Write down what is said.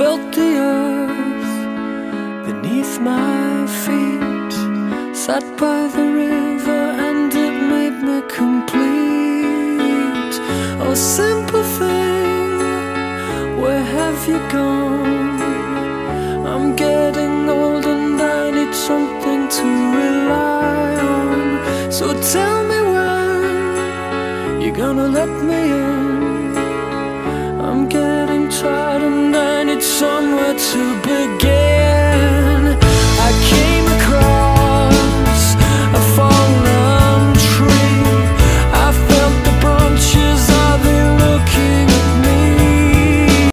felt the earth beneath my feet, sat by the river and it made me complete. Oh, simple thing, where have you gone? I'm getting old and I need something to rely on. So tell me when you're gonna let me in. I'm getting tired and I need somewhere to begin.